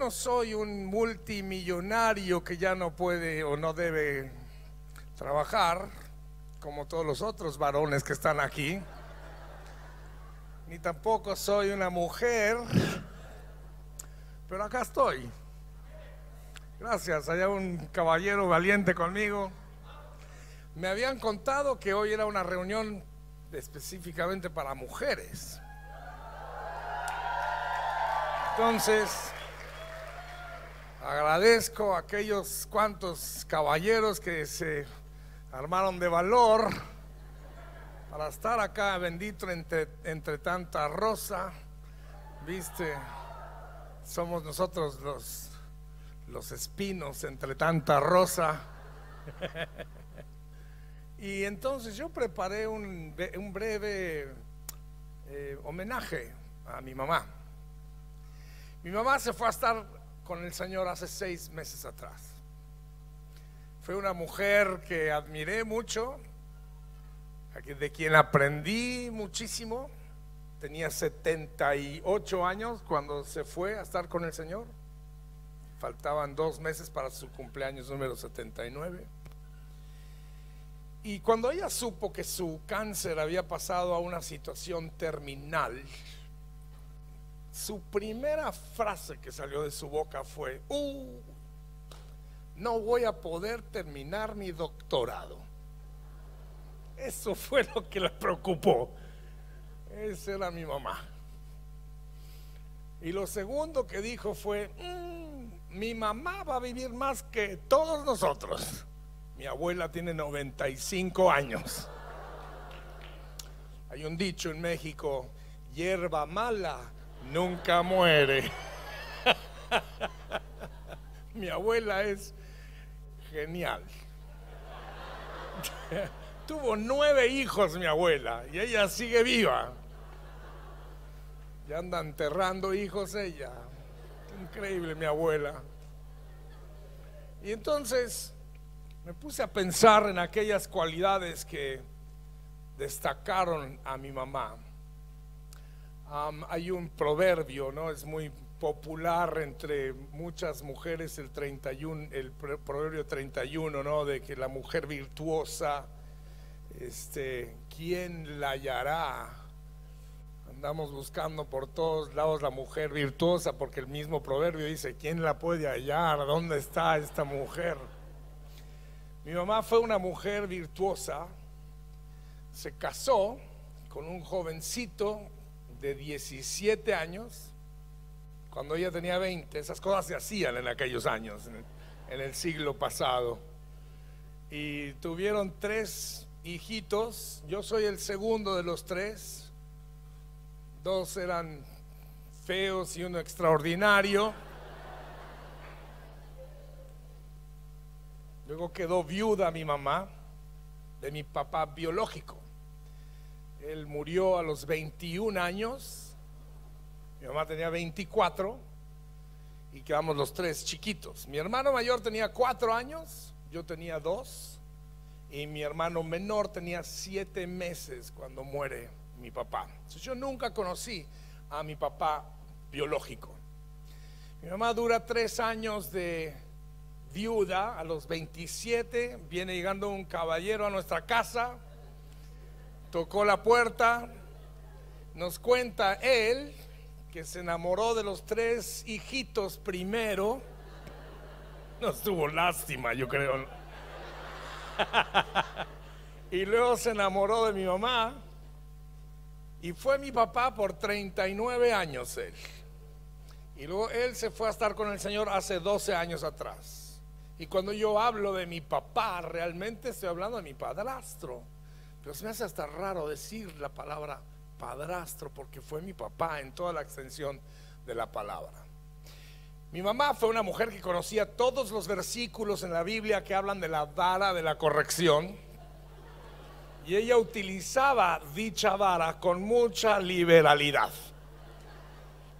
no soy un multimillonario que ya no puede o no debe trabajar, como todos los otros varones que están aquí, ni tampoco soy una mujer, pero acá estoy. Gracias, allá un caballero valiente conmigo. Me habían contado que hoy era una reunión específicamente para mujeres. Entonces, agradezco a aquellos cuantos caballeros que se armaron de valor para estar acá, bendito, entre tanta rosa. Viste, somos nosotros los espinos entre tanta rosa. Y entonces yo preparé un breve homenaje a mi mamá. Mi mamá se fue a estar con el Señor hace 6 meses atrás. Fue una mujer que admiré mucho, de quien aprendí muchísimo. Tenía 78 años cuando se fue a estar con el Señor. Faltaban 2 meses para su cumpleaños número 79. Y cuando ella supo que su cáncer había pasado a una situación terminal, su primera frase que salió de su boca fue: no voy a poder terminar mi doctorado. Eso fue lo que la preocupó. Esa era mi mamá. Y lo segundo que dijo fue: mi mamá va a vivir más que todos nosotros. Mi abuela tiene 95 años. Hay un dicho en México: hierba mala nunca muere. Mi abuela es genial. Tuvo 9 hijos mi abuela y ella sigue viva. Ya anda enterrando hijos ella. Increíble mi abuela. Y entonces me puse a pensar en aquellas cualidades que destacaron a mi mamá. Hay un proverbio, ¿no? Es muy popular entre muchas mujeres, el proverbio 31, ¿no? De que la mujer virtuosa, ¿quién la hallará? Andamos buscando por todos lados la mujer virtuosa, porque el mismo proverbio dice: ¿quién la puede hallar? ¿Dónde está esta mujer? Mi mamá fue una mujer virtuosa. Se casó con un jovencito de 17 años, cuando ella tenía 20. Esas cosas se hacían en aquellos años, en el siglo pasado. Y tuvieron 3 hijitos. Yo soy el segundo de los 3. 2 eran feos y uno extraordinario. Luego quedó viuda mi mamá de mi papá biológico. Él murió a los 21 años, mi mamá tenía 24 y quedamos los 3 chiquitos. Mi hermano mayor tenía 4 años, yo tenía 2 y mi hermano menor tenía 7 meses cuando muere mi papá. Entonces, yo nunca conocí a mi papá biológico. Mi mamá dura 3 años de viuda. A los 27 viene llegando un caballero a nuestra casa, tocó la puerta, nos cuenta él que se enamoró de los 3 hijitos primero. Nos tuvo lástima, yo creo. Y luego se enamoró de mi mamá y fue mi papá por 39 años él. Y luego él se fue a estar con el Señor hace 12 años atrás. Y cuando yo hablo de mi papá, realmente estoy hablando de mi padrastro. Pero se me hace hasta raro decir la palabra padrastro, porque fue mi papá en toda la extensión de la palabra. Mi mamá fue una mujer que conocía todos los versículos en la Biblia que hablan de la vara de la corrección. Y ella utilizaba dicha vara con mucha liberalidad.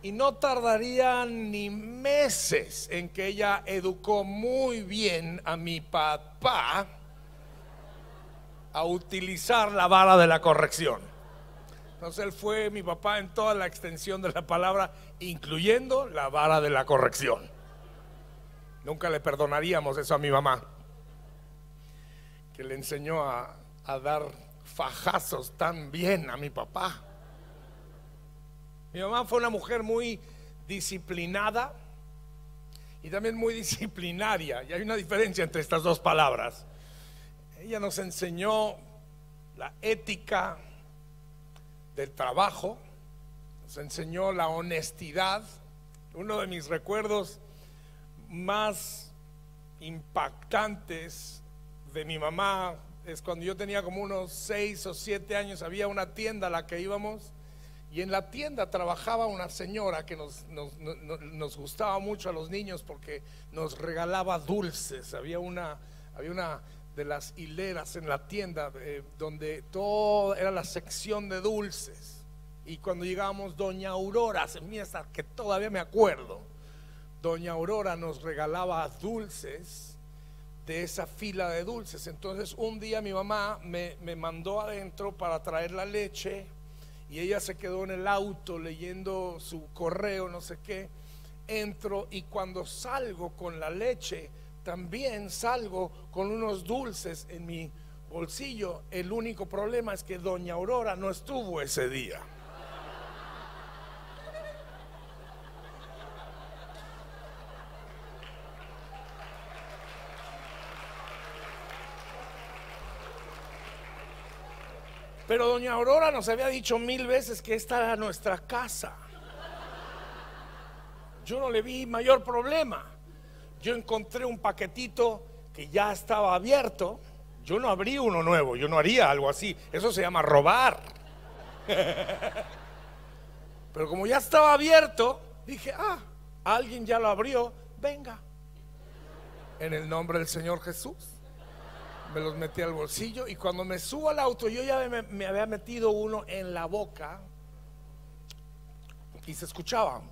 Y no tardarían ni meses en que ella educó muy bien a mi papá a utilizar la vara de la corrección. Entonces él fue mi papá en toda la extensión de la palabra, incluyendo la vara de la corrección. Nunca le perdonaríamos eso a mi mamá, que le enseñó a dar fajazos tan bien a mi papá. Mi mamá fue una mujer muy disciplinada y también muy disciplinaria, y hay una diferencia entre estas dos palabras. Ella nos enseñó la ética del trabajo, nos enseñó la honestidad. Uno de mis recuerdos más impactantes de mi mamá es cuando yo tenía como unos 6 o 7 años. Había una tienda a la que íbamos, y en la tienda trabajaba una señora que nos gustaba mucho a los niños porque nos regalaba dulces. Había una de las hileras en la tienda donde todo era la sección de dulces. Y cuando llegábamos, Doña Aurora, hasta que todavía me acuerdo, Doña Aurora nos regalaba dulces de esa fila de dulces. Entonces un día mi mamá me mandó adentro para traer la leche, y ella se quedó en el auto leyendo su correo, no sé qué. Entro, y cuando salgo con la leche, también salgo con unos dulces en mi bolsillo. El único problema es que Doña Aurora no estuvo ese día. Pero Doña Aurora nos había dicho 1000 veces que esta era nuestra casa. Yo no le vi mayor problema. Yo encontré un paquetito que ya estaba abierto. Yo no abrí uno nuevo, yo no haría algo así. Eso se llama robar. Pero como ya estaba abierto, dije, alguien ya lo abrió, venga. En el nombre del Señor Jesús. Me los metí al bolsillo, y cuando me subo al auto, yo ya me había metido uno en la boca y se escuchaba.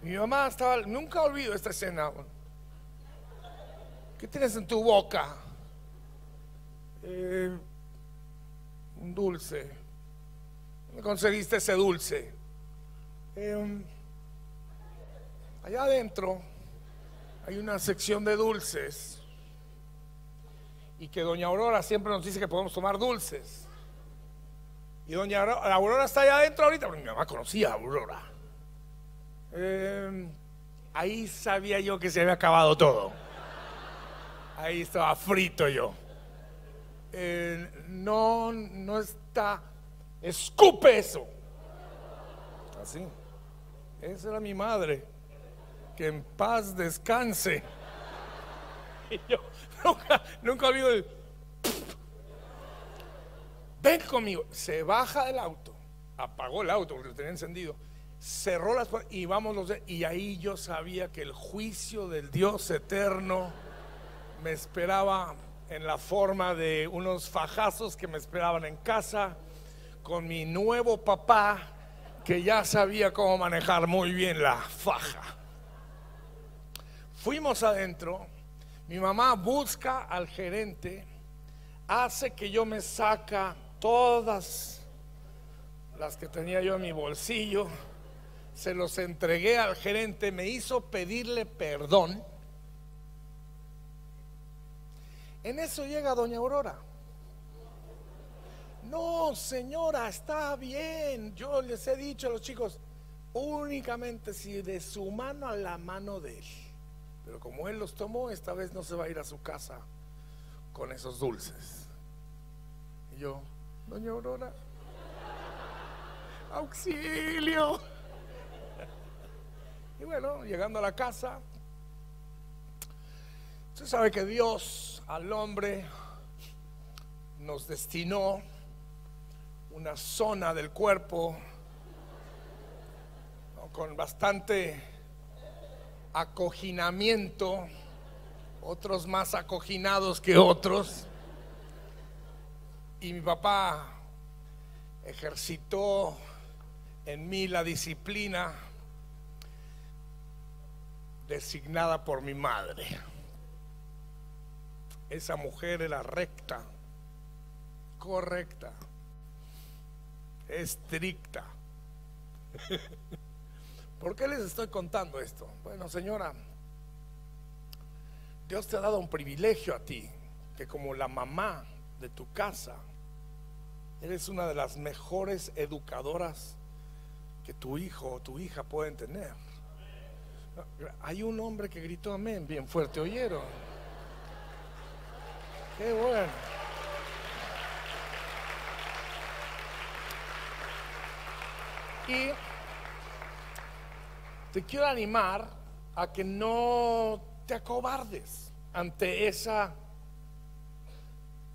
Mi mamá estaba, nunca olvido esta escena. ¿Qué tienes en tu boca? Un dulce. ¿Dónde conseguiste ese dulce? Allá adentro hay una sección de dulces. Y que Doña Aurora siempre nos dice que podemos tomar dulces. Y Doña Aurora está allá adentro ahorita, porque mi mamá conocía a Aurora. Ahí sabía yo que se había acabado todo. Ahí estaba frito yo. No está. ¡Escupe eso! Así. Esa era mi madre. Que en paz descanse. Y yo nunca olvido el... Ven conmigo. Se baja del auto, apagó el auto porque lo tenía encendido, cerró las puertas y vamos los... Y ahí yo sabía que el juicio del Dios eterno me esperaba en la forma de unos fajazos que me esperaban en casa con mi nuevo papá, que ya sabía cómo manejar muy bien la faja. Fuimos adentro. Mi mamá busca al gerente, hace que yo me saca todas las que tenía yo en mi bolsillo, se los entregué al gerente, me hizo pedirle perdón. En eso llega Doña Aurora. No, señora, está bien, yo les he dicho a los chicos, únicamente si de su mano a la mano de él. Pero como él los tomó, esta vez no se va a ir a su casa con esos dulces. Y yo, Doña Aurora, auxilio. Y bueno, llegando a la casa, usted sabe que Dios al hombre nos destinó una zona del cuerpo, ¿no?, con bastante acoginamiento, otros más acoginados que otros. Y mi papá ejercitó en mí la disciplina designada por mi madre. Esa mujer era recta, correcta, estricta. ¿Por qué les estoy contando esto? Bueno, señora, Dios te ha dado un privilegio a ti, que como la mamá de tu casa, eres una de las mejores educadoras que tu hijo o tu hija pueden tener. Hay un hombre que gritó amén bien fuerte, ¿oyeron? Qué bueno. Y te quiero animar a que no te acobardes ante esa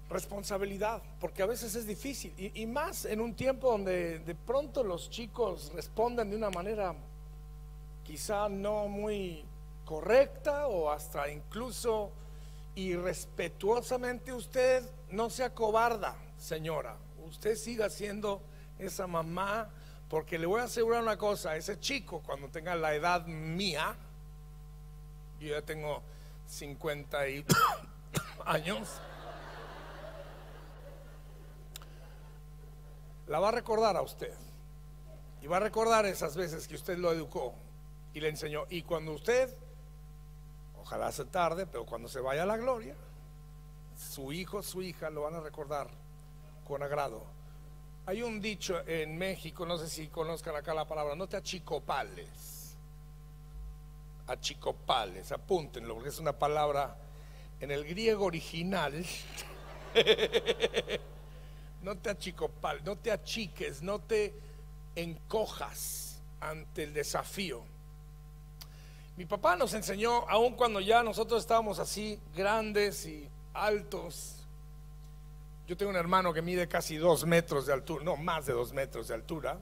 responsabilidad, porque a veces es difícil, y más en un tiempo donde de pronto los chicos responden de una manera quizá no muy correcta o hasta incluso irrespetuosamente. Usted no se acobarda, señora, usted siga siendo esa mamá, porque le voy a asegurar una cosa: ese chico, cuando tenga la edad mía, yo ya tengo 50 y años, la va a recordar a usted, y va a recordar esas veces que usted lo educó y le enseñó. Y cuando usted, ojalá sea tarde, pero cuando se vaya a la gloria, su hijo, su hija lo van a recordar con agrado. Hay un dicho en México, no sé si conozcan acá la palabra: no te achicopales. Achicopales, apúntenlo, porque es una palabra en el griego original. No te achicopales, no te achiques, no te encojas ante el desafío. Mi papá nos enseñó, aun cuando ya nosotros estábamos así grandes y altos. Yo tengo un hermano que mide casi 2 metros de altura, no, más de 2 metros de altura.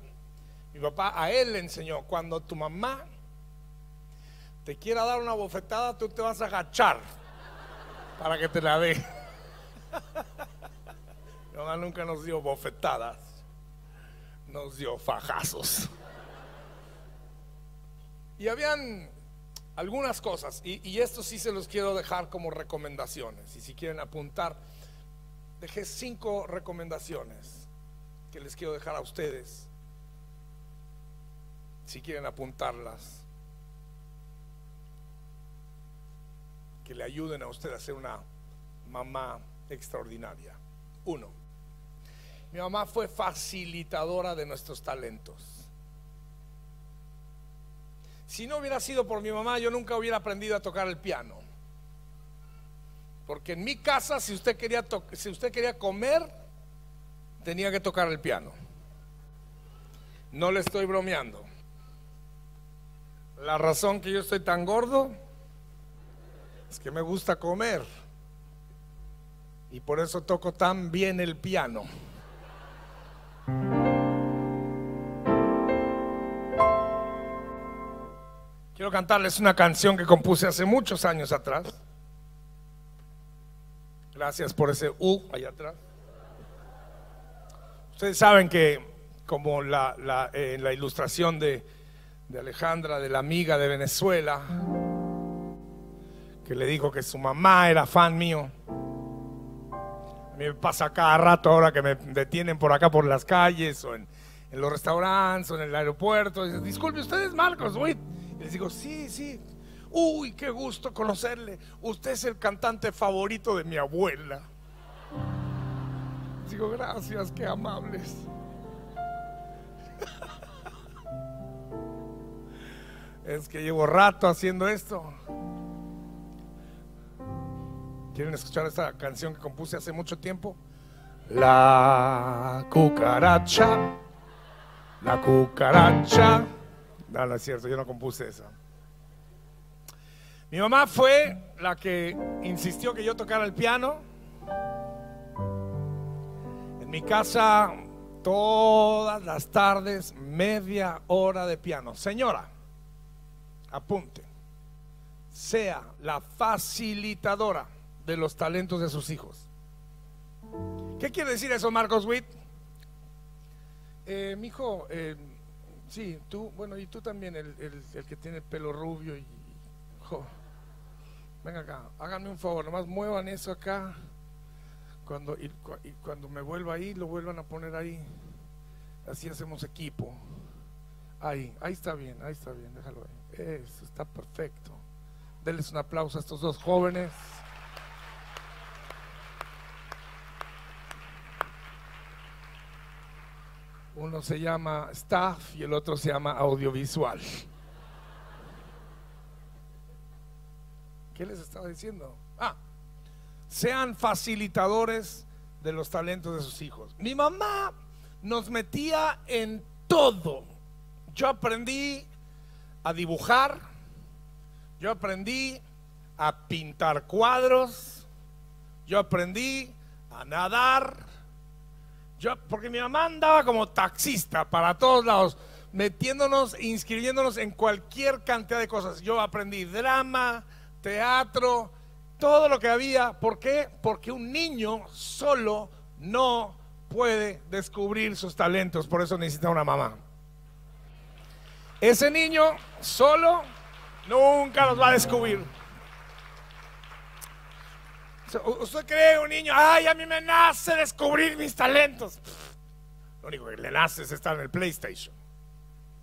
Mi papá a él le enseñó: cuando tu mamá te quiera dar una bofetada, tú te vas a agachar para que te la dé. Mi mamá nunca nos dio bofetadas, nos dio fajazos. Y habían algunas cosas, y esto sí se los quiero dejar como recomendaciones, y si quieren apuntar, dejé 5 recomendaciones que les quiero dejar a ustedes, si quieren apuntarlas, que le ayuden a usted a ser una mamá extraordinaria. 1. Mi mamá fue facilitadora de nuestros talentos. Si no hubiera sido por mi mamá, yo nunca hubiera aprendido a tocar el piano. Porque en mi casa, si usted quería comer, tenía que tocar el piano. No le estoy bromeando. La razón que yo estoy tan gordo es que me gusta comer, y por eso toco tan bien el piano. Quiero cantarles una canción que compuse hace muchos años atrás. Gracias por ese allá atrás. Ustedes saben que, como en la ilustración de Alejandra, de la amiga de Venezuela, que le dijo que su mamá era fan mío. Me pasa cada rato ahora que me detienen por acá por las calles, o en los restaurantes, o en el aeropuerto. Dicen: disculpe, ¿usted es Marcos Witt? Y les digo: sí, sí. Uy, qué gusto conocerle. Usted es el cantante favorito de mi abuela. Les digo: gracias, qué amables. Es que llevo rato haciendo esto. ¿Quieren escuchar esta canción que compuse hace mucho tiempo? La cucaracha, la cucaracha. No, no es cierto, yo no compuse esa. Mi mamá fue la que insistió que yo tocara el piano. En mi casa, todas las tardes, media hora de piano. Señora, apunte: sea la facilitadora de los talentos de sus hijos. ¿Qué quiere decir eso, Marcos Witt? Mijo, sí, tú, bueno, y tú también, el que tiene el pelo rubio, venga acá, háganme un favor, nomás muevan eso acá, cuando me vuelva ahí, lo vuelvan a poner ahí. Así hacemos equipo. Ahí está bien, déjalo ahí. Eso está perfecto. Denles un aplauso a estos dos jóvenes. Uno se llama staff y el otro se llama audiovisual. ¿Qué les estaba diciendo? Ah, sean facilitadores de los talentos de sus hijos. Mi mamá nos metía en todo. Yo aprendí a dibujar, yo aprendí a pintar cuadros, yo aprendí a nadar. Porque mi mamá andaba como taxista para todos lados, metiéndonos, inscribiéndonos en cualquier cantidad de cosas. Yo aprendí drama, teatro, todo lo que había. ¿Por qué? Porque un niño solo no puede descubrir sus talentos, por eso necesita una mamá. Ese niño solo nunca los va a descubrir. ¿Usted cree un niño? Ay, a mí me nace descubrir mis talentos. Lo único que le nace es estar en el PlayStation,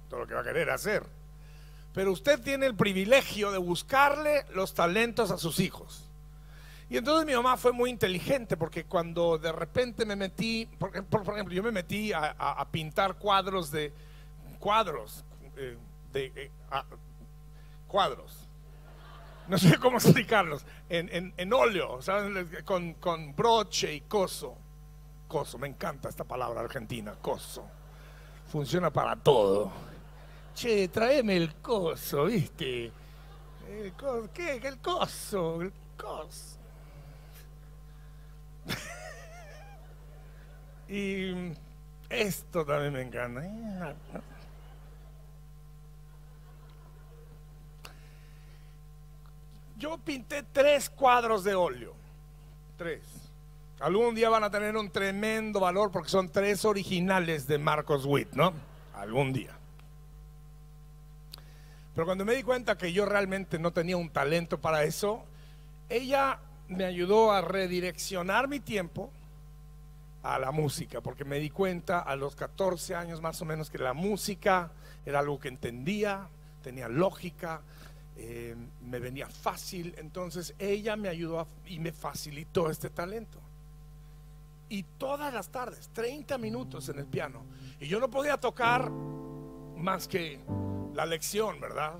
todo lo que va a querer hacer. Pero usted tiene el privilegio de buscarle los talentos a sus hijos. Y entonces mi mamá fue muy inteligente, porque cuando de repente me metí, por ejemplo, yo me metí a pintar cuadros de cuadros. No sé cómo explicarlos, en óleo, ¿saben? Con broche y coso. Coso, me encanta esta palabra argentina, coso. Funciona para todo. Che, tráeme el coso, ¿viste? El coso, ¿qué? El coso, el coso. Y esto también me encanta. Yo pinté 3 cuadros de óleo, 3. Algún día van a tener un tremendo valor porque son 3 originales de Marcos Witt, ¿no? Algún día. Pero cuando me di cuenta que yo realmente no tenía un talento para eso, ella me ayudó a redireccionar mi tiempo a la música, porque me di cuenta a los 14 años más o menos que la música era algo que entendía, tenía lógica. Me venía fácil, entonces ella me ayudó y me facilitó este talento. Y todas las tardes, 30 minutos en el piano. Y yo no podía tocar más que la lección, ¿verdad?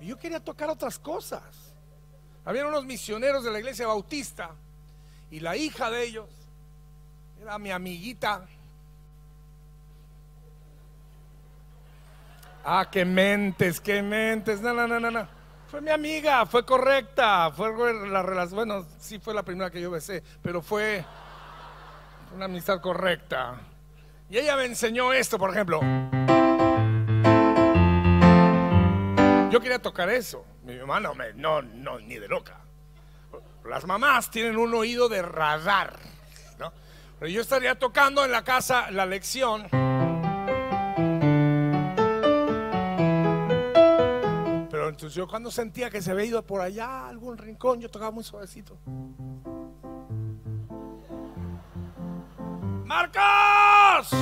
Y yo quería tocar otras cosas. Habían unos misioneros de la iglesia bautista, y la hija de ellos era mi amiguita. Ah, qué mentes, qué mentes. No, no, no, no, no. Fue mi amiga, fue correcta. Fue la relación. Bueno, sí fue la primera que yo besé, pero fue una amistad correcta. Y ella me enseñó esto, por ejemplo. Yo quería tocar eso. Mi mamá no, ni de loca. Las mamás tienen un oído de radar, ¿no? Pero yo estaría tocando en la casa la lección, pero entonces yo cuando sentía que se había ido por allá a algún rincón, yo tocaba muy suavecito. ¡Marcos!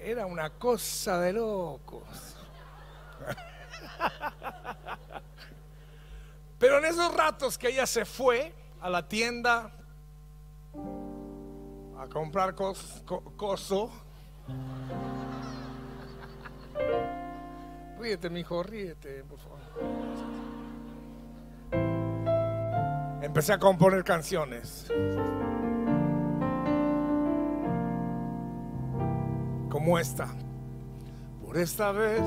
Era una cosa de locos. Pero en esos ratos que ella se fue a la tienda a comprar coso. Ríete, mijo, ríete, por favor. Empecé a componer canciones. Como esta. Por esta vez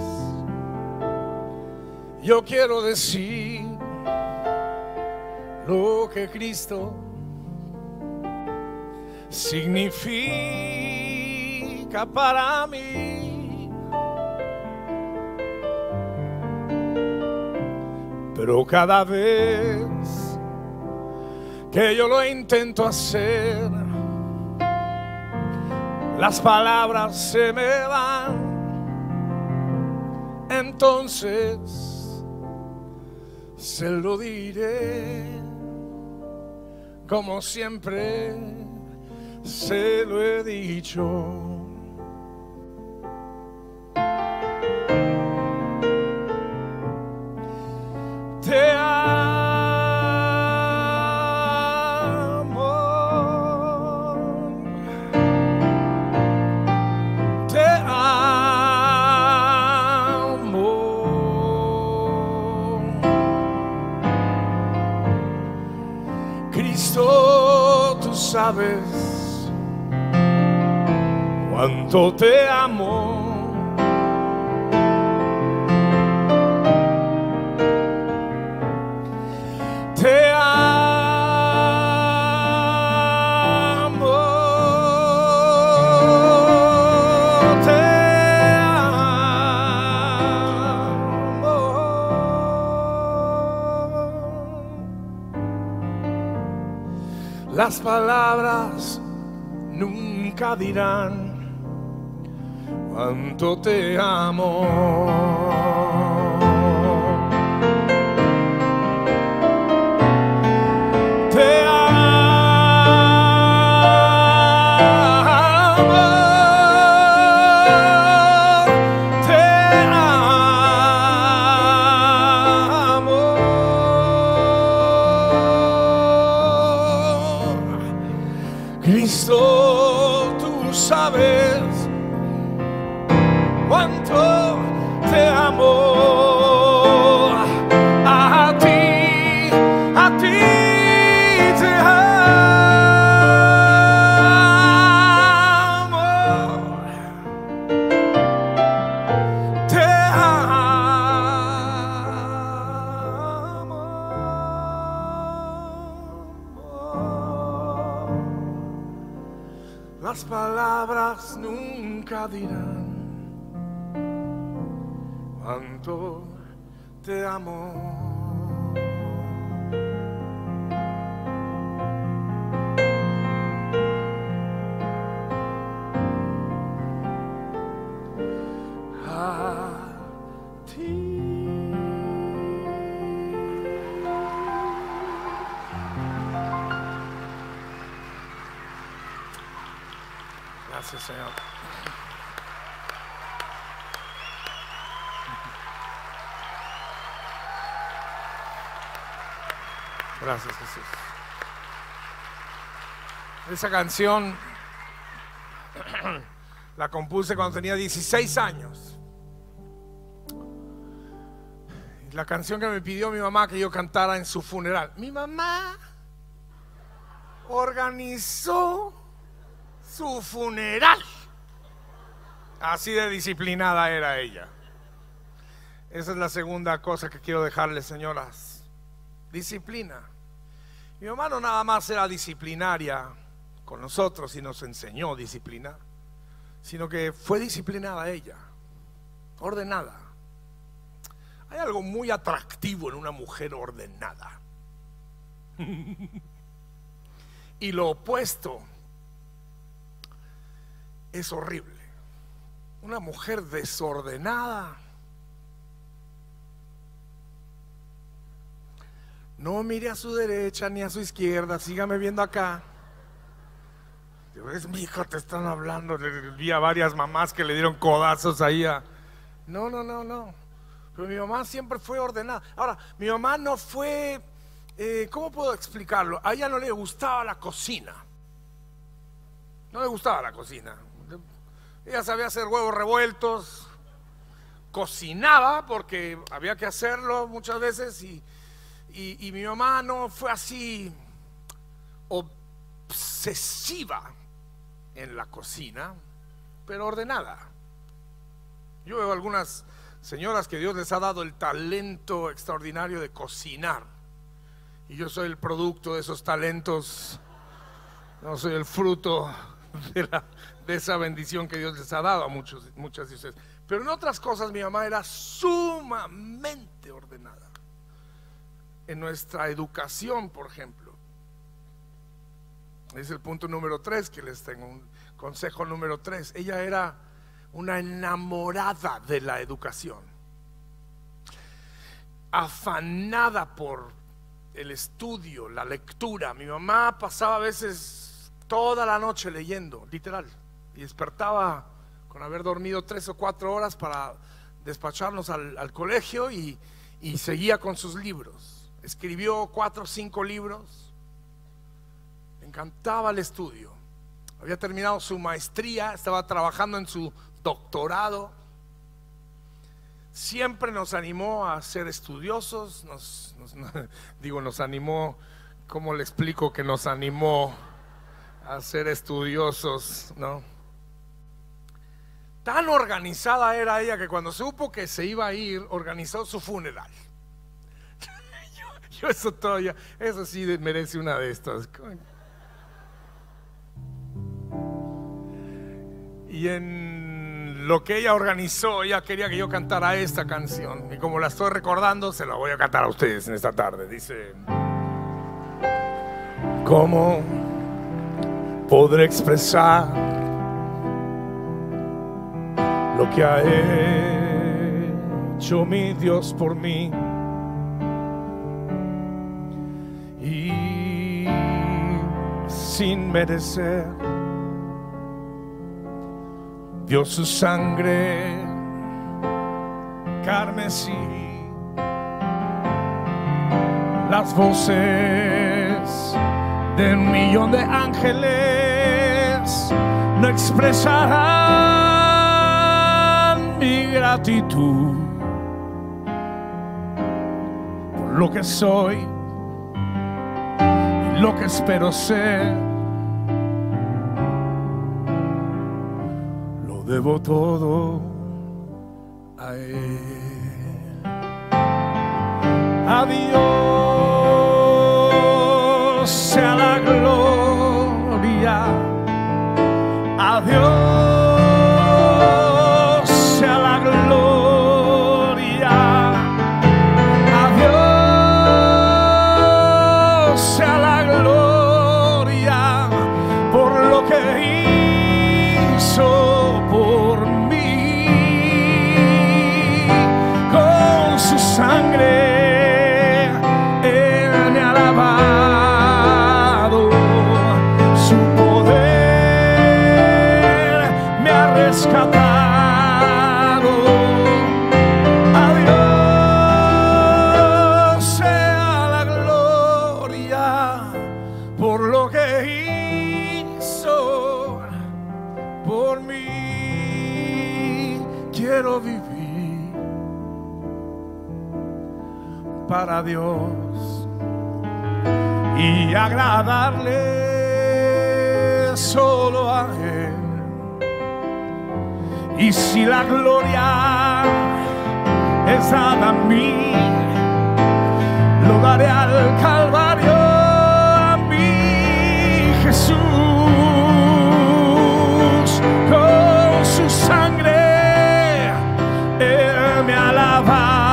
yo quiero decir lo que Cristo significa para mí. Pero cada vez que yo lo intento hacer, las palabras se me van entonces se lo diré, como siempre se lo he dicho. Sabes cuánto te amo, te amo, te amo. Las palabras nunca dirán cuánto te amo. Te amo, te amo. Cristo, sabes cuánto te amo, a ti te amo, te amo. Las palabras nunca dirán cuánto te amo. A ti. Gracias, Señor. Gracias, Jesús. Esa canción la compuse cuando tenía 16 años. La canción que me pidió mi mamá que yo cantara en su funeral. Mi mamá organizó su funeral. Así de disciplinada era ella. Esa es la segunda cosa que quiero dejarles, señoras. Disciplina. Mi mamá no nada más era disciplinaria con nosotros y nos enseñó disciplina, sino que fue disciplinada ella, ordenada. Hay algo muy atractivo en una mujer ordenada. Y lo opuesto es horrible. Una mujer desordenada no mire a su derecha ni a su izquierda, sígame viendo acá. Es mi hija, te están hablando. Vi a varias mamás que le dieron codazos ahí a... No, no, no, no. Pero mi mamá siempre fue ordenada. Ahora, mi mamá no fue... ¿cómo puedo explicarlo? A ella no le gustaba la cocina. No le gustaba la cocina. Ella sabía hacer huevos revueltos, cocinaba porque había que hacerlo muchas veces, y mi mamá no fue así obsesiva en la cocina, pero ordenada. Yo veo algunas señoras que Dios les ha dado el talento extraordinario de cocinar, y yo soy el producto de esos talentos, no soy el fruto de esa bendición que Dios les ha dado a muchas de ustedes. Pero en otras cosas mi mamá era sumamente ordenada. En nuestra educación, por ejemplo, es el punto número 3 que les tengo, un consejo número 3. Ella era una enamorada de la educación. afanada por el estudio, la lectura. Mi mamá pasaba a veces toda la noche leyendo, literal, y despertaba con haber dormido 3 o 4 horas para despacharnos al colegio, y seguía con sus libros. Escribió 4 o 5 libros. Le encantaba el estudio. Había terminado su maestría, estaba trabajando en su doctorado. Siempre nos animó a ser estudiosos, nos animó, ¿cómo le explico que nos animó a ser estudiosos, no? Tan organizada era ella que cuando supo que se iba a ir, organizó su funeral. yo eso todavía, eso sí merece una de estas. Y en lo que ella organizó, ella quería que yo cantara esta canción. Y como la estoy recordando, se la voy a cantar a ustedes en esta tarde. Dice: ¿cómo podré expresar lo que ha hecho mi Dios por mí? Y sin merecer, dio su sangre carmesí. Las voces de 1.000.000 de ángeles no expresarán mi gratitud por lo que soy y lo que espero ser. Lo debo todo a Él. A Dios sea la gloria. A Dios para Dios y agradarle solo a Él. Y si la gloria es dada a mí, lo daré al Calvario, a mi Jesús. Con su sangre Él me ha lavado,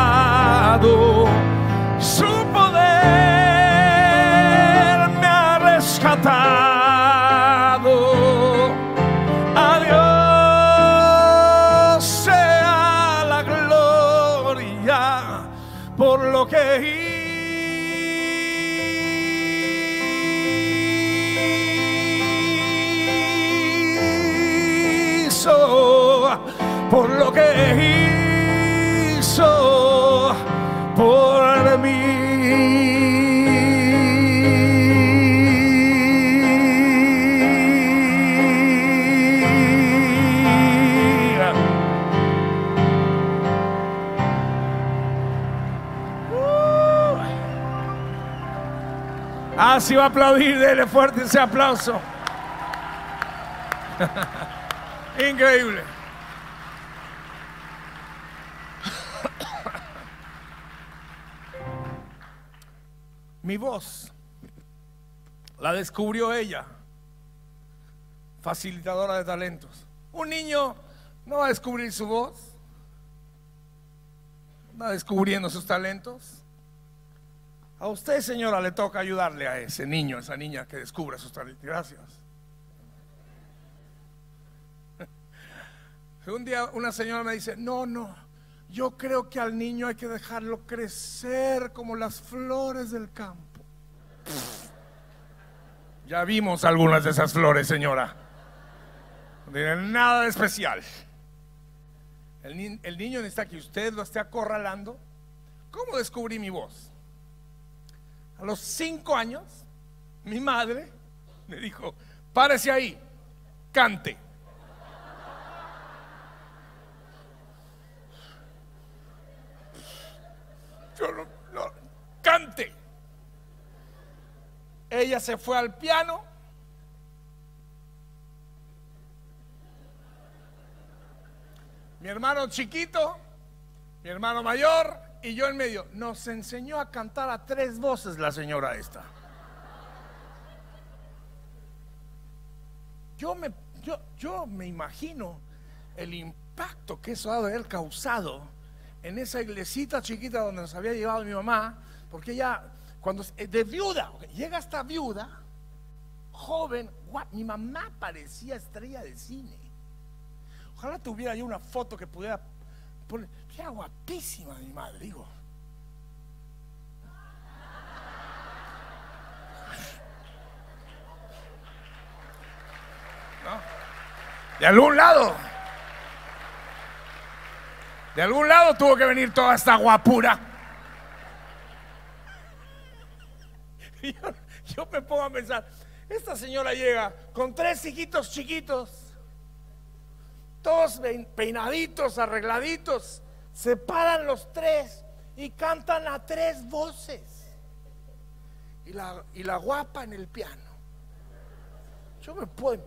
por lo que hizo por mí. Así va a aplaudir, dele fuerte ese aplauso. Increíble. Mi voz la descubrió ella, facilitadora de talentos. Un niño no va a descubrir su voz, va descubriendo sus talentos. A usted, señora, le toca ayudarle a ese niño, a esa niña que descubra sus talentos. Gracias. Un día una señora me dice: no, Yo creo que al niño hay que dejarlo crecer como las flores del campo. Ya vimos algunas de esas flores, señora. No tienen nada de especial. El niño necesita que usted lo esté acorralando. ¿Cómo descubrí mi voz? A los 5 años, mi madre me dijo: párese ahí, cante. Cante. Ella se fue al piano. Mi hermano chiquito, mi hermano mayor y yo en medio. Nos enseñó a cantar a 3 voces la señora esta. Yo me imagino el impacto que eso ha de haber causado en esa iglesita chiquita donde nos había llevado mi mamá, porque ella, cuando de viuda, llega hasta viuda, joven, mi mamá parecía estrella de cine. Ojalá tuviera yo una foto que pudiera poner. Era guapísima mi madre, digo. ¿No? De algún lado tuvo que venir toda esta guapura. Yo me pongo a pensar, esta señora llega con 3 hijitos chiquitos, todos peinaditos, arregladitos, se paran los 3 y cantan a 3 voces. Y la guapa en el piano. Yo me puedo.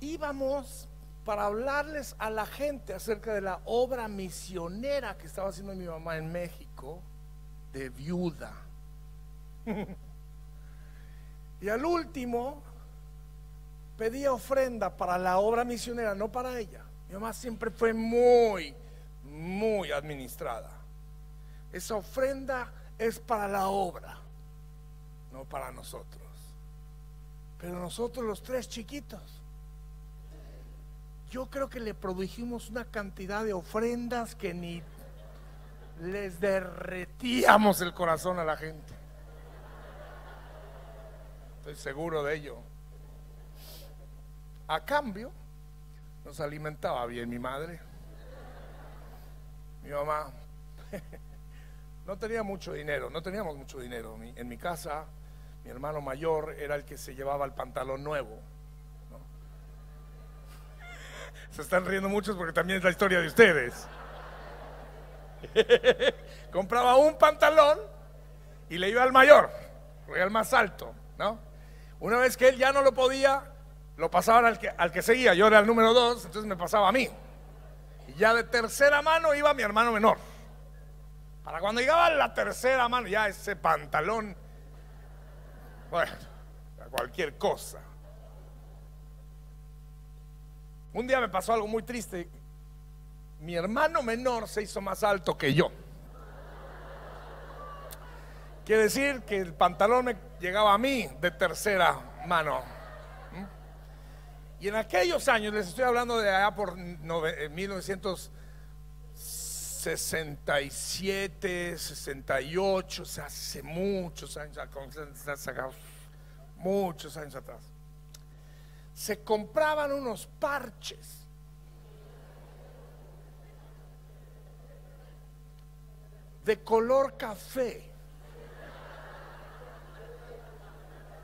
Íbamos para hablarles a la gente acerca de la obra misionera que estaba haciendo mi mamá en México, de viuda. Y al último pedía ofrenda para la obra misionera, no para ella. Mi mamá siempre fue muy, muy administrada. Esa ofrenda es para la obra, no para nosotros. Pero nosotros los 3 chiquitos, yo creo que le produjimos una cantidad de ofrendas que ni les derretíamos el corazón a la gente. Estoy seguro de ello. A cambio, nos alimentaba bien mi madre. Mi mamá no tenía mucho dinero, no teníamos mucho dinero. En mi casa, mi hermano mayor era el que se llevaba el pantalón nuevo. Se están riendo muchos porque también es la historia de ustedes. Compraba un pantalón y le iba al mayor, le iba al más alto, ¿no? Una vez que él ya no lo podía, lo pasaban al que seguía. Yo era el número 2, entonces me pasaba a mí. Y ya de tercera mano iba mi hermano menor. Para cuando llegaba a la tercera mano, ya ese pantalón, bueno, cualquier cosa. Un día me pasó algo muy triste. Mi hermano menor se hizo más alto que yo. Quiere decir que el pantalón me llegaba a mí de tercera mano. Y en aquellos años, les estoy hablando de allá por 1967, 68, o sea, hace muchos años, muchos años atrás. Se compraban unos parches. De color café.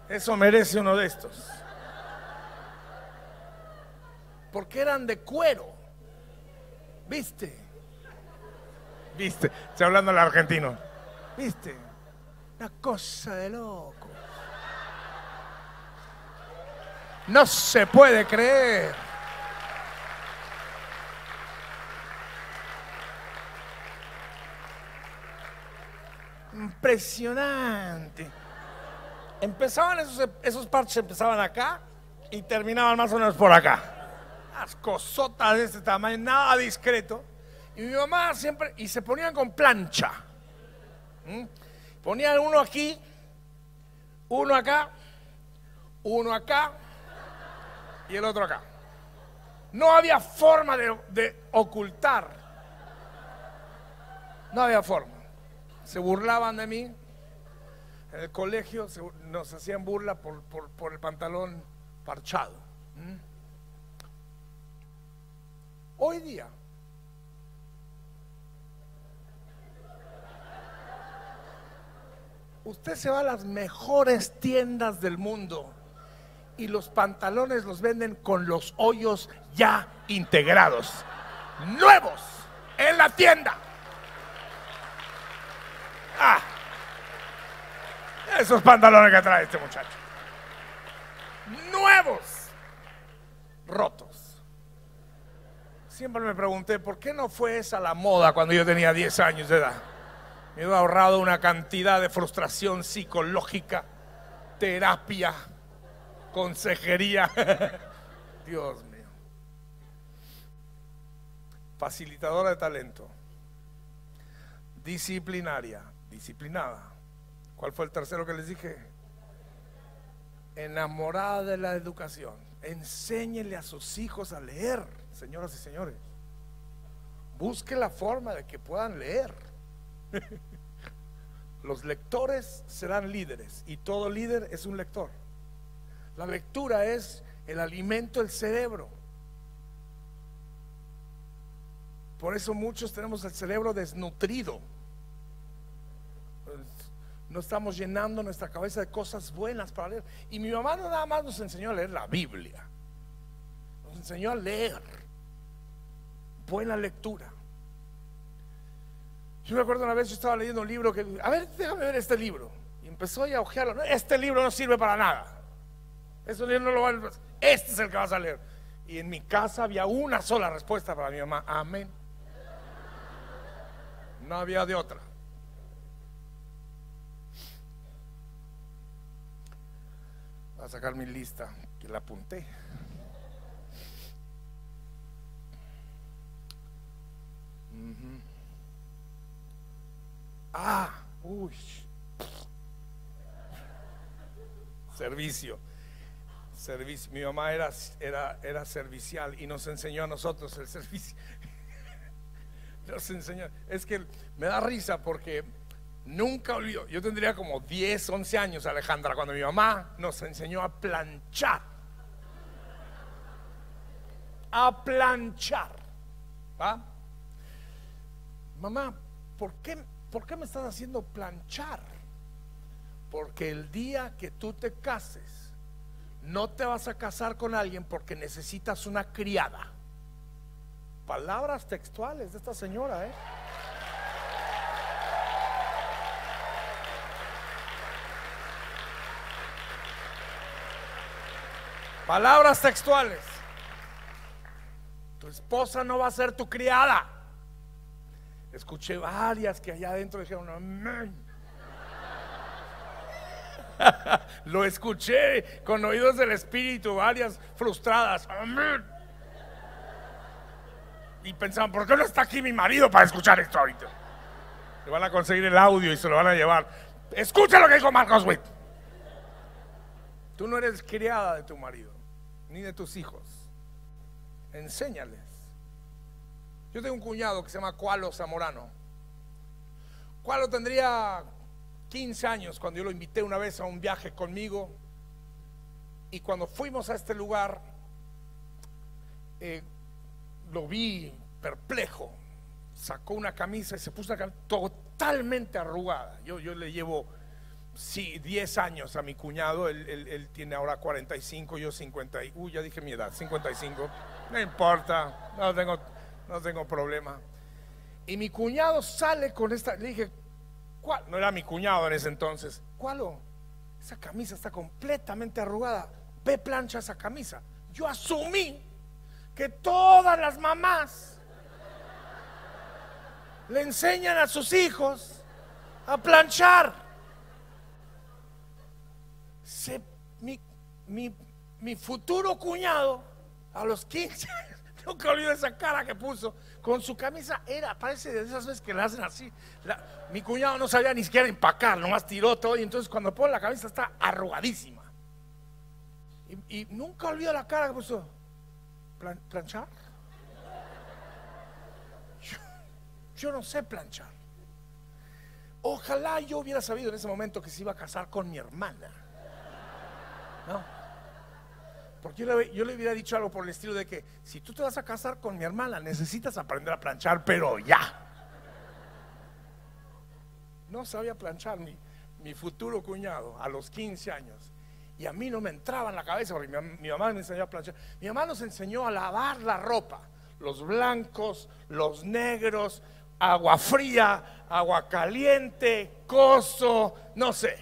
Eso merece uno de estos. Porque eran de cuero. ¿Viste? ¿Viste? Estoy hablando al argentino. ¿Viste? Una cosa de loco. No se puede creer. Impresionante. Empezaban esos parches, empezaban acá y terminaban más o menos por acá. Las cosotas de este tamaño, nada discreto. Y mi mamá siempre, y se ponían con plancha. Ponían uno aquí, uno acá, uno acá y el otro acá. No había forma de ocultar No había forma. Se burlaban de mí. En el colegio nos hacían burla por el pantalón parchado. ¿Mm? Hoy día, usted se va a las mejores tiendas del mundo y los pantalones los venden con los hoyos ya integrados, nuevos, en la tienda. ¡Ah! Esos pantalones que trae este muchacho. Nuevos, rotos. Siempre me pregunté, ¿por qué no fue esa la moda cuando yo tenía 10 años de edad? Me había ahorrado una cantidad de frustración psicológica, terapia, consejería. Dios mío. Facilitadora de talento. Disciplinaria, disciplinada. ¿Cuál fue el tercero que les dije? Enamorada de la educación. Enséñele a sus hijos a leer, señoras y señores. Busque la forma de que puedan leer. Los lectores serán líderes y todo líder es un lector. La lectura es el alimento del cerebro. Por eso muchos tenemos el cerebro desnutrido. No estamos llenando nuestra cabeza de cosas buenas para leer. Y mi mamá no nada más nos enseñó a leer la Biblia, nos enseñó a leer. Buena lectura. Yo me acuerdo una vez, yo estaba leyendo un libro que, a ver, déjame ver este libro, y empezó a ojearlo. No, este libro no sirve para nada, este libro no lo va a... este es el que vas a leer. Y en mi casa había una sola respuesta para mi mamá: amén. No había de otra. Voy a sacar mi lista, que la apunté. Servicio. Mi mamá era servicial y nos enseñó a nosotros el servicio. Nos enseñó. Es que me da risa porque nunca olvido, yo tendría como 10, 11 años, Alejandra, cuando mi mamá nos enseñó a planchar. A planchar. ¿Va? Mamá, ¿por qué me estás haciendo planchar? Porque el día que tú te cases, no te vas a casar con alguien porque necesitas una criada. Palabras textuales de esta señora, ¿eh? Palabras textuales. Tu esposa no va a ser tu criada. Escuché varias que allá adentro dijeron amén. Lo escuché con oídos del espíritu, varias frustradas. Amén. Y pensaban, ¿por qué no está aquí mi marido para escuchar esto ahorita? Le van a conseguir el audio y se lo van a llevar. Escucha lo que dijo Marcos Witt. Tú no eres criada de tu marido ni de tus hijos. Enséñales. Yo tengo un cuñado que se llama Cualo Zamorano. Cualo tendría 15 años cuando yo lo invité una vez a un viaje conmigo. Y cuando fuimos a este lugar, lo vi perplejo. Sacó una camisa y se puso una camisa totalmente arrugada. Yo le llevo, sí, 10 años a mi cuñado. Él tiene ahora 45, yo 50. Ya dije mi edad, 55. No importa, no tengo problema. Y mi cuñado sale con esta. Le dije, ¿cuál? No era mi cuñado en ese entonces. ¿Cuál? Esa camisa está completamente arrugada. Ve, plancha esa camisa. Yo asumí que todas las mamás le enseñan a sus hijos a planchar. Mi futuro cuñado, a los 15, nunca olvido esa cara que puso, con su camisa era, parece de esas veces que la hacen así. Mi cuñado no sabía ni siquiera empacar, nomás tiró todo, y entonces cuando pone la camisa está arrugadísima. Y nunca olvido la cara que puso. ¿Planchar? Yo no sé planchar. Ojalá yo hubiera sabido en ese momento que se iba a casar con mi hermana, ¿no? Porque yo le hubiera dicho algo por el estilo de que si tú te vas a casar con mi hermana necesitas aprender a planchar, pero ya. No sabía planchar mi futuro cuñado a los 15 años. Y a mí no me entraba en la cabeza porque mi mamá me enseñó a planchar. Mi mamá nos enseñó a lavar la ropa, los blancos, los negros, agua fría, agua caliente, coso, no sé.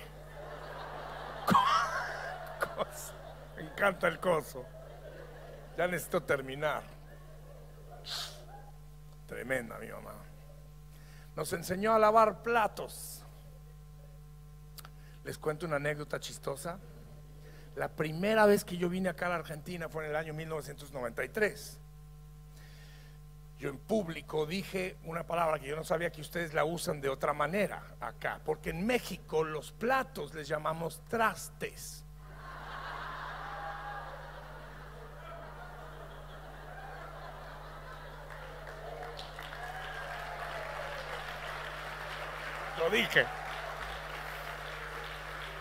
Coso. Me encanta el coso. Ya necesito terminar. Tremenda mi mamá. Nos enseñó a lavar platos. Les cuento una anécdota chistosa. La primera vez que yo vine acá a la Argentina fue en el año 1993. Yo en público dije una palabra que yo no sabía que ustedes la usan de otra manera acá, porque en México los platos les llamamos trastes. Lo dije.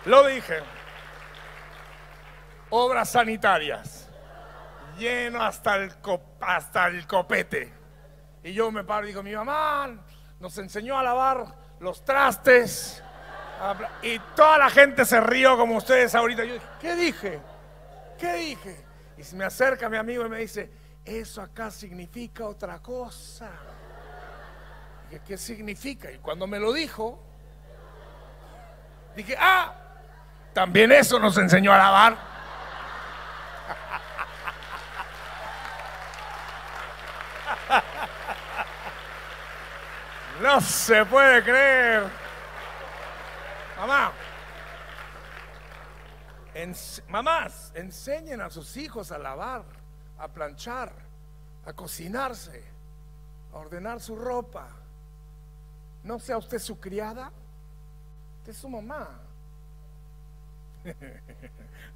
Lo dije. Obras sanitarias, lleno hasta el copete. Y yo me paro y digo, mi mamá nos enseñó a lavar los trastes. Y toda la gente se rió como ustedes ahorita. Yo dije, ¿qué dije? ¿Qué dije? Y se me acerca mi amigo y me dice, eso acá significa otra cosa. Dije, ¿qué significa? Y cuando me lo dijo, dije, ah, también eso nos enseñó a lavar. No se puede creer. Mamá, mamás, enseñen a sus hijos a lavar, a planchar, a cocinarse, a ordenar su ropa. No sea usted su criada, usted es su mamá.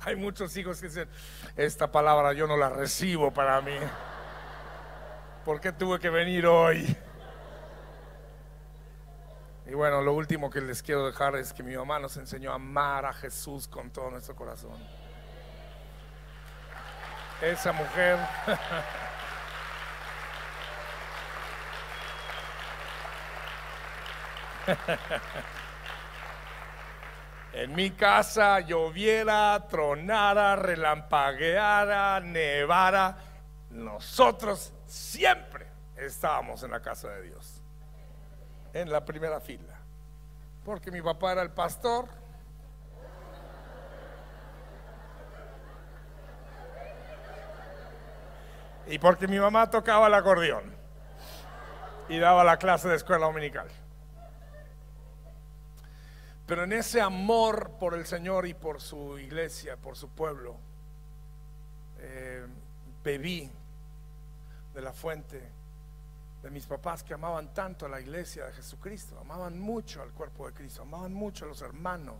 Hay muchos hijos que dicen, esta palabra yo no la recibo para mí. ¿Por qué tuve que venir hoy? Y bueno, lo último que les quiero dejar es que mi mamá nos enseñó a amar a Jesús con todo nuestro corazón. Esa mujer. En mi casa lloviera, tronara, relampagueara, nevara. Nosotros siempre estábamos en la casa de Dios. En la primera fila, porque mi papá era el pastor. Y porque mi mamá tocaba el acordeón y daba la clase de escuela dominical. Pero en ese amor por el Señor y por su iglesia, por su pueblo, bebí de la fuente de mis papás, que amaban tanto a la iglesia de Jesucristo, amaban mucho al cuerpo de Cristo, amaban mucho a los hermanos,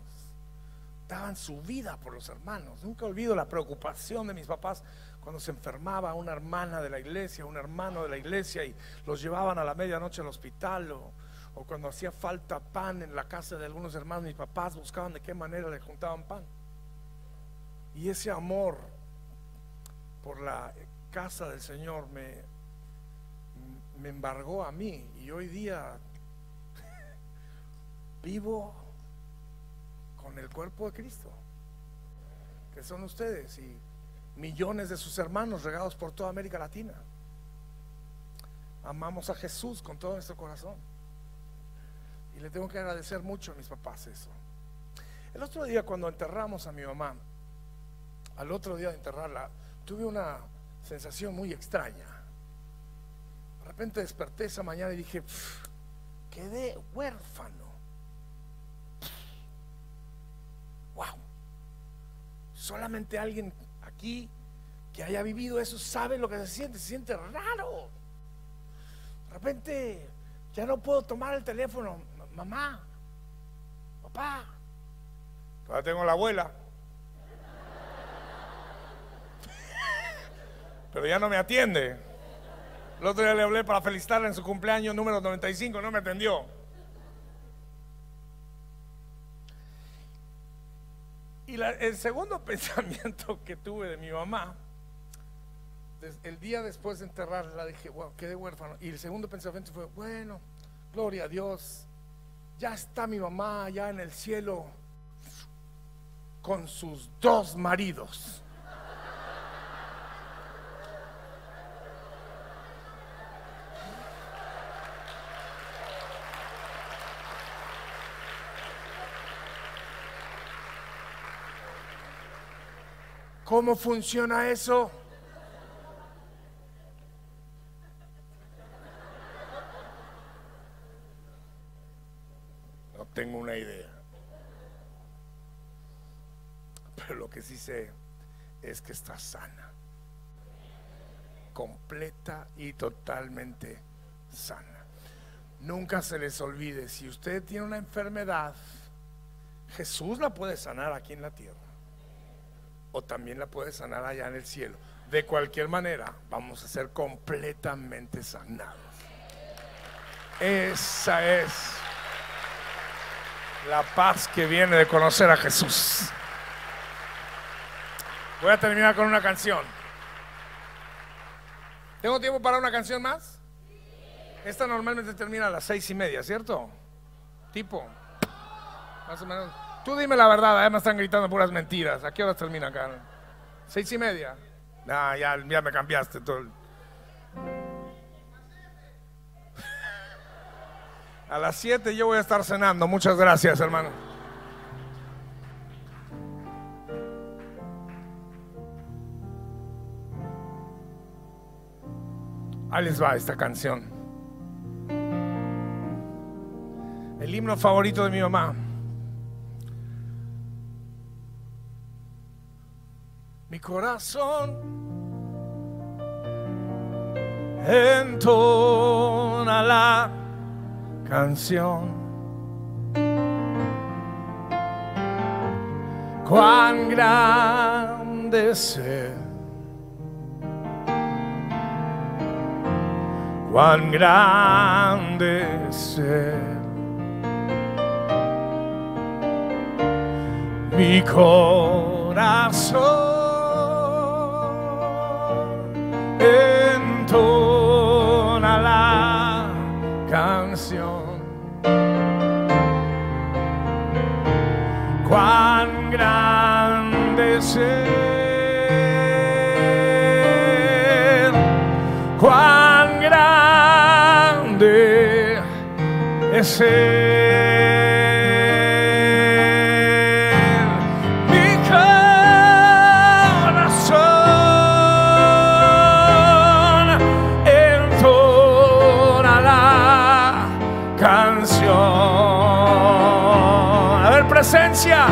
daban su vida por los hermanos. Nunca olvido la preocupación de mis papás cuando se enfermaba una hermana de la iglesia, un hermano de la iglesia, y los llevaban a la medianoche al hospital, o cuando hacía falta pan en la casa de algunos hermanos. Mis papás buscaban de qué manera le juntaban pan. Y ese amor por la casa del Señor me embargó a mí, y hoy día vivo con el cuerpo de Cristo, que son ustedes y millones de sus hermanos regados por toda América Latina. Amamos a Jesús con todo nuestro corazón, y le tengo que agradecer mucho a mis papás eso. El otro día, cuando enterramos a mi mamá, al otro día de enterrarla, tuve una sensación muy extraña. De repente desperté esa mañana y dije, quedé huérfano. Wow. Solamente alguien aquí que haya vivido eso sabe lo que se siente raro. De repente ya no puedo tomar el teléfono, mamá, papá. Ahora tengo a la abuela, pero ya no me atiende. El otro día le hablé para felicitarla en su cumpleaños número 95, no me atendió. el segundo pensamiento que tuve de mi mamá, el día después de enterrarla, dije, wow, quedé huérfano. Y el segundo pensamiento fue, bueno, gloria a Dios, ya está mi mamá ya en el cielo con sus 2 maridos. ¿Cómo funciona eso? No tengo una idea. Pero lo que sí sé es que está sana. Completa y totalmente sana. Nunca se les olvide, si usted tiene una enfermedad, Jesús la puede sanar aquí en la tierra. O también la puede sanar allá en el cielo. De cualquier manera, vamos a ser completamente sanados. Esa es la paz que viene de conocer a Jesús. Voy a terminar con una canción. ¿Tengo tiempo para una canción más? Esta normalmente termina a las 6:30, ¿cierto? Tipo, más o menos. Tú dime la verdad, además están gritando puras mentiras. ¿A qué hora termina acá? 6:30. Ah, ya me cambiaste todo. A las 7 yo voy a estar cenando. Muchas gracias, hermano. Ahí les va esta canción. El himno favorito de mi mamá. Mi corazón entona la canción. Cuán grande es Él, cuán grande es Él. Mi corazón entona la canción. Cuán grande es Él, cuán grande es Él. Presencia.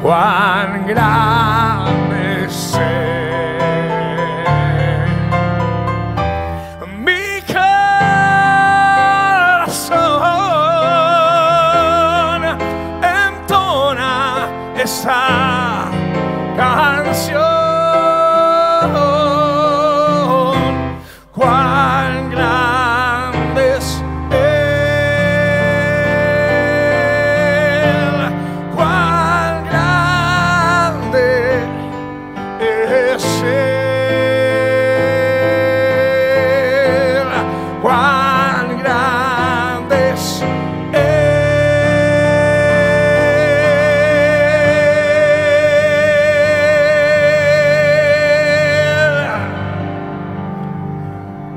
Cuán grande es Él. Mi corazón entona esa canción.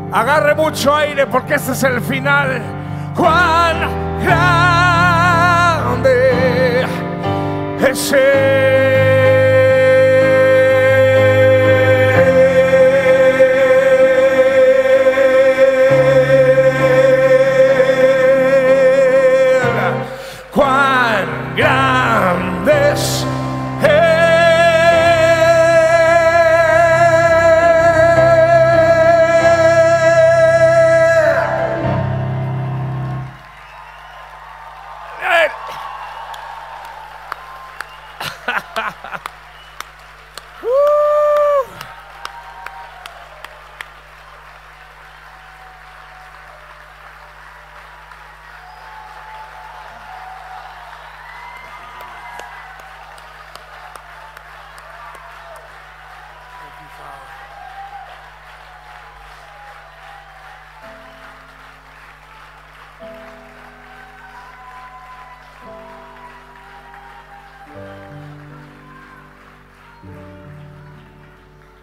Agarre mucho aire porque este es el final. Cuán grande es Él.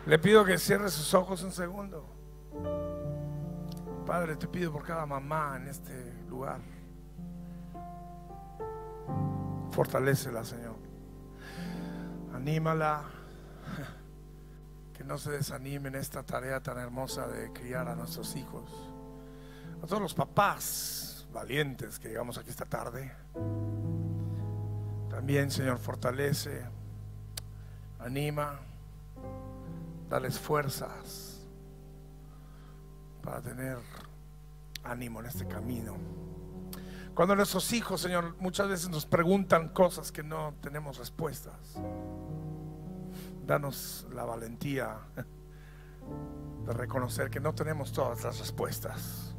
Le pido que cierre sus ojos un segundo. Padre, te pido por cada mamá en este lugar. Fortalécela, Señor. Anímala. Que no se desanime en esta tarea tan hermosa de criar a nuestros hijos. A todos los papás valientes que llegamos aquí esta tarde. También, Señor, fortalece, anima, dales fuerzas para tener ánimo en este camino. Cuando nuestros hijos, Señor, muchas veces nos preguntan cosas que no tenemos respuestas, danos la valentía de reconocer que no tenemos todas las respuestas,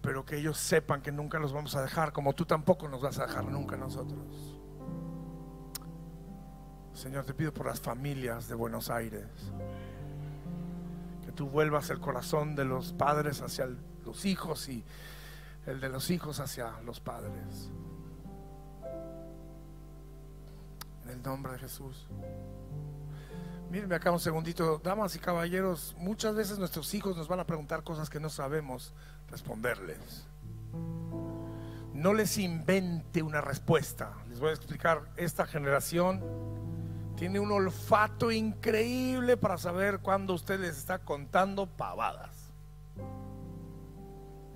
pero que ellos sepan que nunca los vamos a dejar, como tú tampoco nos vas a dejar nunca nosotros. Señor, te pido por las familias de Buenos Aires, que tú vuelvas el corazón de los padres hacia los hijos y el de los hijos hacia los padres. En el nombre de Jesús. Mírenme acá un segundito, damas y caballeros, muchas veces nuestros hijos nos van a preguntar cosas que no sabemos responderles. No les invente una respuesta. Les voy a explicar, esta generación tiene un olfato increíble para saber cuando usted les está contando pavadas.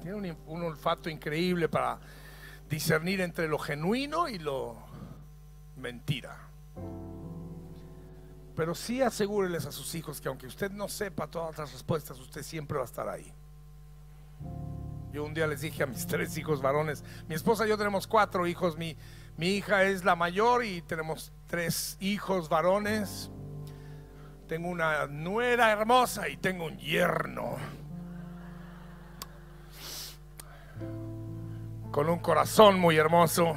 Tiene un olfato increíble para discernir entre lo genuino y lo mentira. Pero sí asegúrenles a sus hijos que aunque usted no sepa todas las respuestas, usted siempre va a estar ahí. Yo un día les dije a mis 3 hijos varones, mi esposa y yo tenemos 4 hijos, mi hija es la mayor y tenemos 3 hijos varones. Tengo una nuera hermosa y tengo un yerno con un corazón muy hermoso.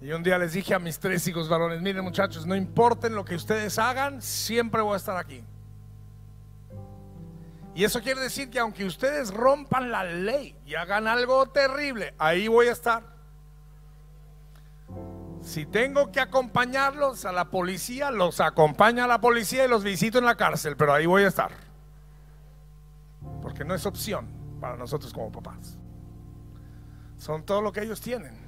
Y un día les dije a mis 3 hijos varones, miren muchachos, no importen lo que ustedes hagan, siempre voy a estar aquí. Y eso quiere decir que aunque ustedes rompan la ley y hagan algo terrible, ahí voy a estar. Si tengo que acompañarlos a la policía, los acompaño a la policía y los visito en la cárcel, pero ahí voy a estar. Porque no es opción para nosotros como papás. Son todo lo que ellos tienen.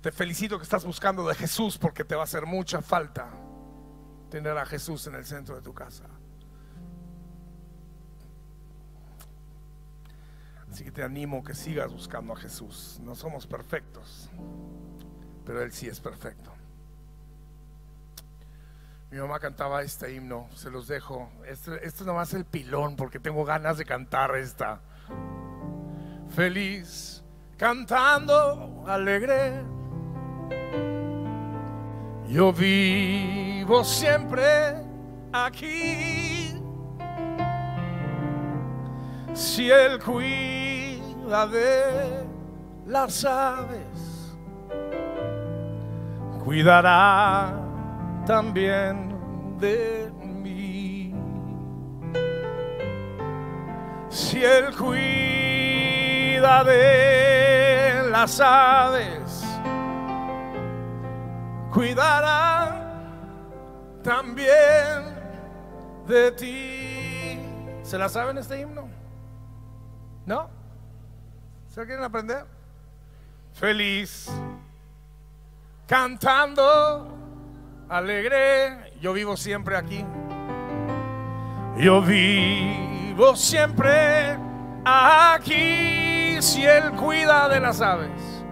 Te felicito que estás buscando de Jesús, porque te va a hacer mucha falta tener a Jesús en el centro de tu casa. Así que te animo que sigas buscando a Jesús. No somos perfectos, pero Él sí es perfecto. Mi mamá cantaba este himno, se los dejo. Este es nomás el pilón, porque tengo ganas de cantar esta. Feliz, cantando, alegre, yo vivo siempre aquí. Si Él cuida de las aves, cuidará también de mí. Si Él cuida de las aves, cuidará también de ti. ¿Se la saben este himno? ¿No? ¿Se la quieren aprender? Feliz, cantando, alegre, yo vivo siempre aquí. Yo vivo siempre aquí. Si Él cuida de las aves,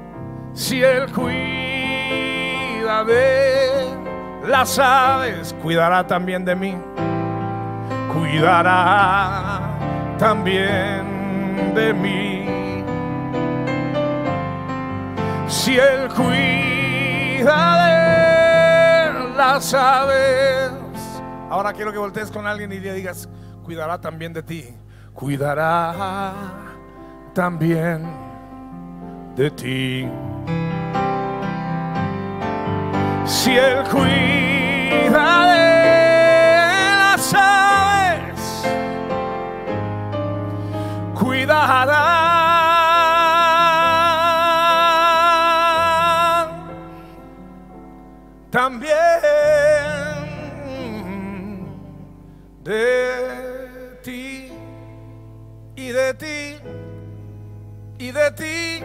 si Él cuida de las aves, cuidará también de mí, cuidará también de mí. Si Él cuida de las aves, ahora quiero que voltees con alguien y le digas, cuidará también de ti, cuidará también de ti. Si Él cuida de las aves, cuidará también de ti y de ti y de ti,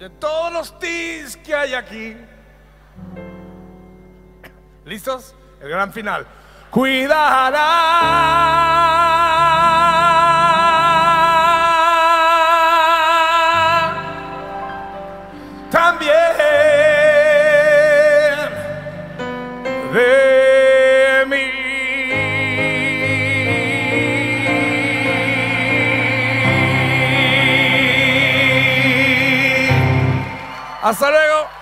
de todos los tis que hay aquí. ¿Listos? El gran final. Cuidará también de mí. Hasta luego.